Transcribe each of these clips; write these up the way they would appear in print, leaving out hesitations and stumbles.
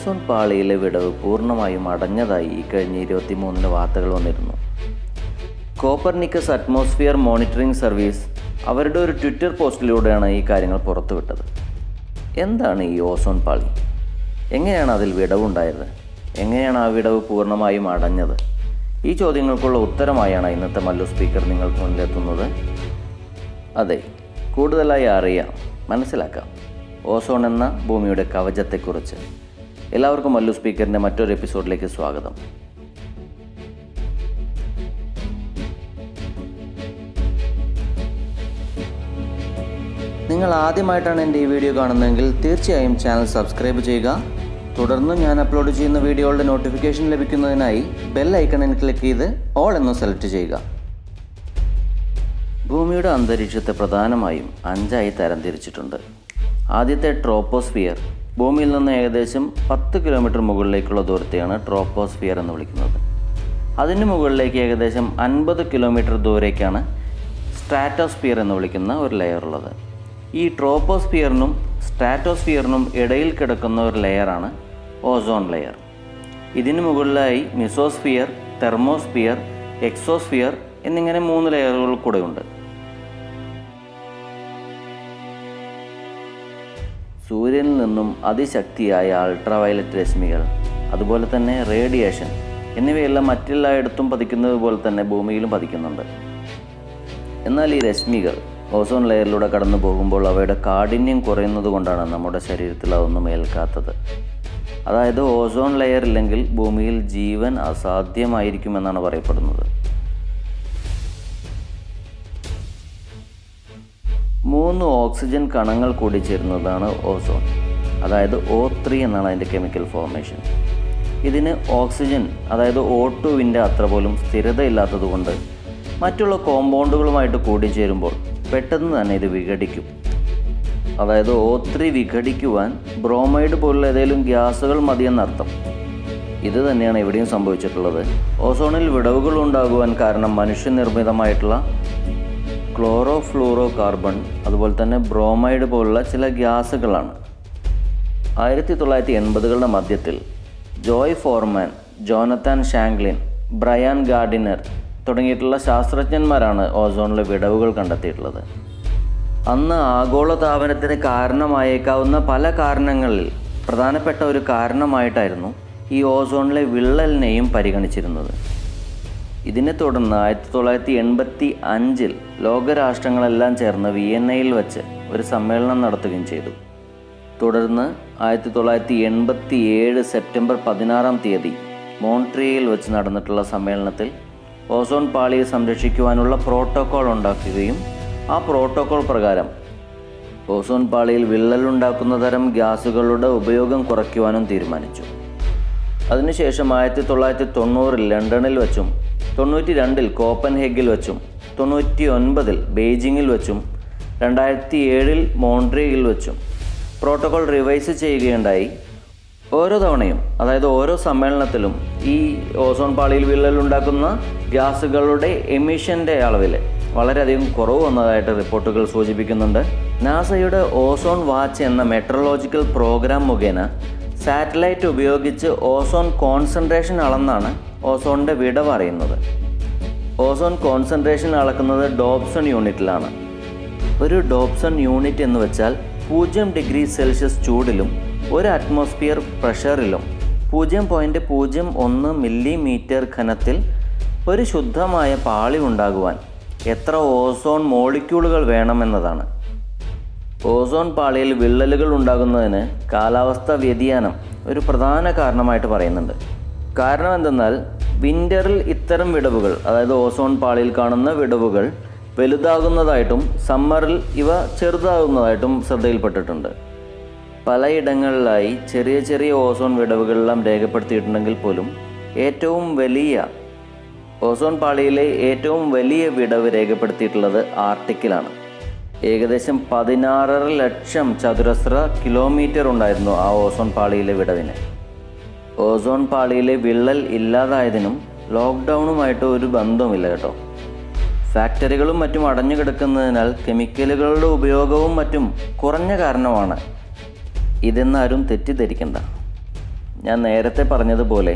Ozone പാളിയിലെ വിടവ് പൂർണ്ണമായും അടഞ്ഞതായി ഇക്കഴിഞ്ഞ 23 വാർത്തകൾ വന്നിരുന്നു. കോപ്പർനിക്കസ് അറ്റ്മോസ്ഫിയർ മോണിറ്ററിംഗ് സർവീസ് അവരുടെ ഒരു ട്വിറ്റർ പോസ്റ്റിലൂടെയാണ് ഈ കാര്യങ്ങൾ പുറത്തുവിട്ടത്. എന്താണ് ഈ ഓസോൺ പാളി? എങ്ങനെയാണ് അതിൽ വിടവുണ്ടായത്? എങ്ങനെയാണ് ആ വിടവ് പൂർണ്ണമായും അടഞ്ഞത്? ഈ ചോദ്യങ്ങൾക്കുള്ള ഉത്തരമായാണ് ഇന്നത്തെ മല്ലു സ്പീക്കർ നിങ്ങൾക്ക് മുന്നിലെത്തുന്നത്. അതെ, കൂടുതലായി അറിയാം, മനസ്സിലാക്കാം ഓസോൺ എന്ന ഭൂമിയുടെ കവചത്തെക്കുറിച്ച്. എല്ലാവർക്കും മല്ലു സ്പീക്കറിൻ്റെ മറ്റൊരു എപ്പിസോഡിലേക്ക് സ്വാഗതം. നിങ്ങൾ ആദ്യമായിട്ടാണ് എൻ്റെ ഈ വീഡിയോ കാണുന്നതെങ്കിൽ തീർച്ചയായും ചാനൽ സബ്സ്ക്രൈബ് ചെയ്യുക. തുടർന്ന് ഞാൻ അപ്ലോഡ് ചെയ്യുന്ന വീഡിയോകളുടെ നോട്ടിഫിക്കേഷൻ ലഭിക്കുന്നതിനായി ബെൽ ഐക്കണിൽ ക്ലിക്ക് ചെയ്ത് ഓൾ എന്ന് സെലക്ട് ചെയ്യുക. ഭൂമിയുടെ അന്തരീക്ഷത്തെ പ്രധാനമായും 5 തരംതിരിച്ചിട്ടുണ്ട്. ആദ്യത്തെ ട്രോപ്പോസ്ഫിയർ. ഭൂമിയിൽ നിന്ന് ഏകദേശം 10 കിലോമീറ്റർ മുകളിലേക്കുള്ള ദൂരത്തെയാണ് ട്രോപ്പോസ്ഫിയർ എന്ന് വിളിക്കുന്നത്. അതിന് മുകളിലേക്ക് ഏകദേശം 50 കിലോമീറ്റർ ദൂരേക്കാണ് സ്ട്രാറ്റോസ്ഫിയർ എന്ന് വിളിക്കുന്ന ഒരു ലെയർ ഉള്ളത്. ഈ ട്രോപ്പോസ്ഫിയറിനും സ്ട്രാറ്റോസ്ഫിയറിനും ഇടയിൽ കിടക്കുന്ന ഒരു ലെയറാണ് ഓസോൺ ലെയർ. ഇതിന് മുകളിലായി മിസോസ്ഫിയർ, തെർമോസ്ഫിയർ, എക്സോസ്ഫിയർ എന്നിങ്ങനെ 3 ലെയറുകൾ കൂടെ ഉണ്ട്. സൂര്യനിൽ നിന്നും അതിശക്തിയായ അൾട്രാവയലറ്റ് രശ്മികൾ, അതുപോലെ തന്നെ റേഡിയേഷൻ എന്നിവയെല്ലാം മറ്റെല്ലായിടത്തും പതിക്കുന്നത് പോലെ തന്നെ ഭൂമിയിലും പതിക്കുന്നുണ്ട്. എന്നാൽ ഈ രശ്മികൾ ഓസോൺ ലെയറിലൂടെ കടന്നു പോകുമ്പോൾ അവയുടെ കാഠിന്യം കുറയുന്നത് കൊണ്ടാണ് നമ്മുടെ ശരീരത്തിൽ അതൊന്നും ഏൽക്കാത്തത്. അതായത് ഓസോൺ ലെയർ ഇല്ലെങ്കിൽ ഭൂമിയിൽ ജീവൻ അസാധ്യമായിരിക്കുമെന്നാണ് പറയപ്പെടുന്നത്. 3 ഓക്സിജൻ കണങ്ങൾ കൂടി ചേരുന്നതാണ് ഓസോൺ. അതായത് O3 എന്നാണ് അതിൻ്റെ കെമിക്കൽ ഫോർമേഷൻ. ഇതിന് ഓക്സിജൻ അതായത് O2 അത്ര പോലും സ്ഥിരതയില്ലാത്തത് കൊണ്ട് മറ്റുള്ള കോമ്പൗണ്ടുകളുമായിട്ട് കൂടിച്ചേരുമ്പോൾ പെട്ടെന്ന് തന്നെ ഇത് വിഘടിക്കും. അതായത് O3 വിഘടിക്കുവാൻ ബ്രോമൈഡ് പോലുള്ള ഏതെങ്കിലും ഗ്യാസുകൾ മതിയെന്നർത്ഥം. ഇത് തന്നെയാണ് ഇവിടെയും സംഭവിച്ചിട്ടുള്ളത്. ഓസോണിൽ വിടവുകൾ ഉണ്ടാകുവാൻ കാരണം മനുഷ്യനിർമ്മിതമായിട്ടുള്ള ക്ലോറോഫ്ലൂറോകാർബൺ, അതുപോലെ തന്നെ ബ്രോമൈഡ് പോലുള്ള ചില ഗ്യാസുകളാണ്. 1980-കളുടെ മധ്യത്തിൽ Joe Farman, Jonathan Shanklin, Brian Gardiner തുടങ്ങിയിട്ടുള്ള ശാസ്ത്രജ്ഞന്മാരാണ് ഓസോണിലെ വിടവുകൾ കണ്ടെത്തിയിട്ടുള്ളത്. അന്ന് ആഗോളതാപനത്തിന് കാരണമായേക്കാവുന്ന പല കാരണങ്ങളിൽ പ്രധാനപ്പെട്ട ഒരു കാരണമായിട്ടായിരുന്നു ഈ ഓസോണിലെ വിള്ളലിനെയും പരിഗണിച്ചിരുന്നത്. ഇതിനെ തുടർന്ന് 1985 ലോകരാഷ്ട്രങ്ങളെല്ലാം ചേർന്ന് വിയന്നയിൽ വച്ച് ഒരു സമ്മേളനം നടത്തുകയും ചെയ്തു. തുടർന്ന് 1987 സെപ്റ്റംബർ 16 മോൺട്രിയയിൽ വച്ച് നടന്നിട്ടുള്ള സമ്മേളനത്തിൽ ഓസോൺ പാളിയെ സംരക്ഷിക്കുവാനുള്ള പ്രോട്ടോക്കോൾ ഉണ്ടാക്കുകയും ആ പ്രോട്ടോക്കോൾ പ്രകാരം ഓസോൺ പാളിയിൽ വിള്ളലുണ്ടാക്കുന്ന തരം ഗ്യാസുകളുടെ ഉപയോഗം കുറയ്ക്കുവാനും തീരുമാനിച്ചു. അതിനുശേഷം 1990 ലണ്ടനിൽ വച്ചും, 92 കോപ്പൻഹേഗിൽ വച്ചും, 99 ബെയ്ജിങ്ങിൽ വച്ചും, 2007 മോൺട്രിയയിൽ വച്ചും പ്രോട്ടോക്കോൾ റിവൈസ് ചെയ്യുകയുണ്ടായി. ഓരോ തവണയും അതായത് ഓരോ സമ്മേളനത്തിലും ഈ ഓസോൺ പാളിയിൽ വിള്ളലുണ്ടാക്കുന്ന ഗ്യാസുകളുടെ എമിഷൻ്റെ അളവിൽ വളരെയധികം കുറവ് വന്നതായിട്ട് റിപ്പോർട്ടുകൾ സൂചിപ്പിക്കുന്നുണ്ട്. നാസയുടെ ഓസോൺ വാച്ച് എന്ന മെട്രോളജിക്കൽ പ്രോഗ്രാം മുഖേന സാറ്റലൈറ്റ് ഉപയോഗിച്ച് ഓസോൺ കോൺസെൻട്രേഷൻ അളന്നാണ് ഓസോണിൻ്റെ വിടവ് അറിയുന്നത്. ഓസോൺ കോൺസെൻട്രേഷൻ അളക്കുന്നത് ഡോബ്സൺ യൂണിറ്റിലാണ്. ഒരു ഡോബ്സൺ യൂണിറ്റ് എന്ന് വെച്ചാൽ 0 ഡിഗ്രി സെൽഷ്യസ് ചൂടിലും 1 അറ്റ്മോസ്ഫിയർ പ്രഷറിലും 0.01 മില്ലിമീറ്റർ ഘനത്തിൽ ഒരു ശുദ്ധമായ പാളി ഉണ്ടാകുവാൻ എത്ര ഓസോൺ മോളിക്യൂളുകൾ വേണമെന്നതാണ്. ഓസോൺ പാളിയിൽ വിള്ളലുകൾ ഉണ്ടാകുന്നതിന് കാലാവസ്ഥാ വ്യതിയാനം ഒരു പ്രധാന കാരണമായിട്ട് പറയുന്നുണ്ട്. കാരണം എന്തെന്നാൽ വിൻ്ററിൽ ഇത്തരം വിടവുകൾ, അതായത് ഓസോൺ പാളിയിൽ കാണുന്ന വിടവുകൾ വലുതാകുന്നതായിട്ടും സമ്മറിൽ ഇവ ചെറുതാകുന്നതായിട്ടും ശ്രദ്ധയിൽപ്പെട്ടിട്ടുണ്ട്. പലയിടങ്ങളിലായി ചെറിയ ചെറിയ ഓസോൺ വിടവുകളെല്ലാം രേഖപ്പെടുത്തിയിട്ടുണ്ടെങ്കിൽ പോലും ഓസോൺ പാളിയിലെ ഏറ്റവും വലിയ വിടവ് രേഖപ്പെടുത്തിയിട്ടുള്ളത് ആർട്ടിക്കിലാണ്. ഏകദേശം 16.5 ലക്ഷം ചതുരശ്ര കിലോമീറ്റർ ഉണ്ടായിരുന്നു ആ ഓസോൺ പാളിയിലെ വിടവിന്. ഓസോൺ പാളിയിലെ വിള്ളൽ ഇല്ലാതായതിനും ലോക്ക്ഡൗണുമായിട്ട് ഒരു ബന്ധവുമില്ല കേട്ടോ. ഫാക്ടറികളും മറ്റും അടഞ്ഞു കിടക്കുന്നതിനാൽ കെമിക്കലുകളുടെ ഉപയോഗവും മറ്റും കുറഞ്ഞ കാരണമാണ് ഇതെന്നാരും തെറ്റിദ്ധരിക്കണ്ട. ഞാൻ നേരത്തെ പറഞ്ഞതുപോലെ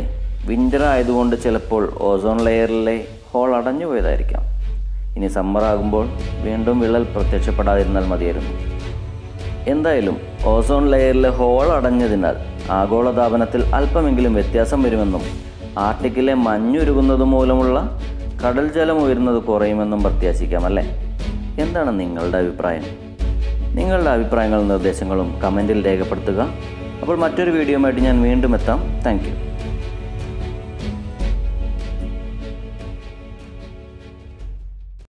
വിൻ്റർ ആയതുകൊണ്ട് ചിലപ്പോൾ ഓസോൺ ലെയറിലെ ഹോൾ അടഞ്ഞു പോയതായിരിക്കാം. ഇനി സമ്മർ ആകുമ്പോൾ വീണ്ടും വിള്ളൽ പ്രത്യക്ഷപ്പെടാതിരുന്നാൽ മതിയായിരുന്നു. എന്തായാലും ഓസോൺ ലെയറിലെ ഹോൾ അടഞ്ഞതിനാൽ ആഗോളതാപനത്തിൽ അല്പമെങ്കിലും വ്യത്യാസം വരുമെന്നും ആർട്ടിക്കിലെ മഞ്ഞുരുകുന്നത് മൂലമുള്ള കടൽ ജലം ഉയരുന്നത് കുറയുമെന്നും പ്രത്യാശിക്കാമല്ലേ? എന്താണ് നിങ്ങളുടെ അഭിപ്രായം? നിങ്ങളുടെ അഭിപ്രായങ്ങളും നിർദ്ദേശങ്ങളും കമൻറ്റിൽ രേഖപ്പെടുത്തുക. അപ്പോൾ മറ്റൊരു വീഡിയോയുമായിട്ട് ഞാൻ വീണ്ടും എത്താം. Thank U.